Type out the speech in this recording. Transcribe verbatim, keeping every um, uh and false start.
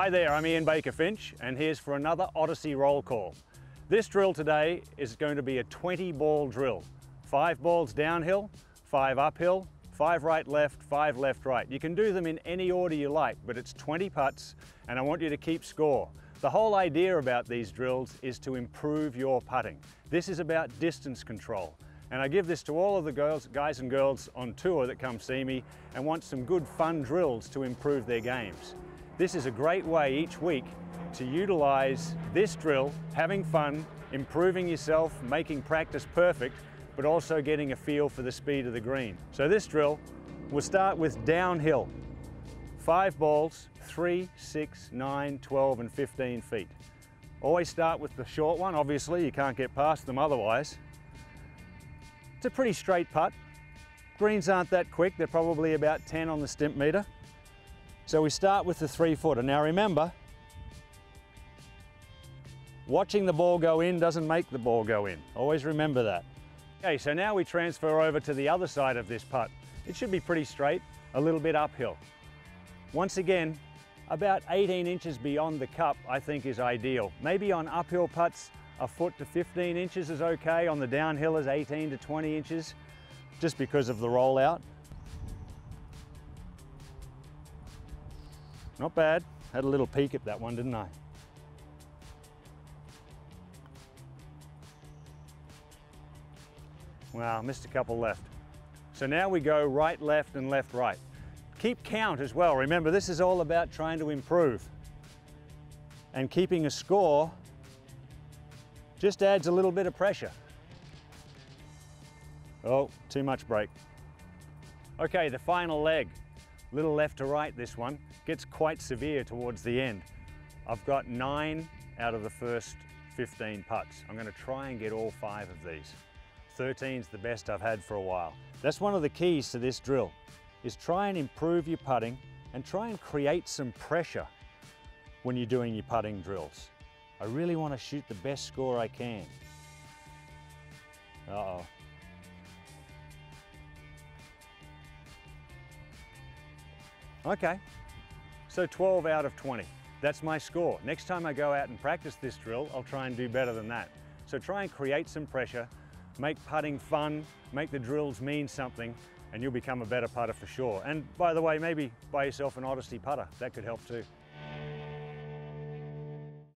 Hi there, I'm Ian Baker-Finch and here's for another Odyssey roll call. This drill today is going to be a twenty ball drill. Five balls downhill, five uphill, five right left, five left right. You can do them in any order you like, but it's twenty putts and I want you to keep score. The whole idea about these drills is to improve your putting. This is about distance control. And I give this to all of the girls, guys and girls on tour that come see me and want some good fun drills to improve their games. This is a great way each week to utilize this drill, having fun, improving yourself, making practice perfect, but also getting a feel for the speed of the green. So this drill, we'll start with downhill. Five balls, three, six, nine, twelve, and fifteen feet. Always start with the short one, obviously, you can't get past them otherwise. It's a pretty straight putt. Greens aren't that quick, they're probably about ten on the stimp meter. So we start with the three footer. Now remember, watching the ball go in doesn't make the ball go in. Always remember that. Okay, so now we transfer over to the other side of this putt. It should be pretty straight, a little bit uphill. Once again, about eighteen inches beyond the cup I think is ideal. Maybe on uphill putts, a foot to fifteen inches is okay. On the downhill is eighteen to twenty inches, just because of the rollout. Not bad, had a little peek at that one, didn't I? Wow, missed a couple left. So now we go right, left, and left, right. Keep count as well. Remember, this is all about trying to improve. And keeping a score just adds a little bit of pressure. Oh, too much break. Okay, the final leg. Little left to right, this one. Gets quite severe towards the end. I've got nine out of the first fifteen putts. I'm going to try and get all five of these. thirteen's the best I've had for a while. That's one of the keys to this drill, is try and improve your putting and try and create some pressure when you're doing your putting drills. I really want to shoot the best score I can. Uh-oh. Okay, so twelve out of twenty. That's my score. Next time I go out and practice this drill, I'll try and do better than that. So try and create some pressure. Make putting fun, make the drills mean something, and you'll become a better putter for sure. And by the way, maybe buy yourself an Odyssey putter. That could help too.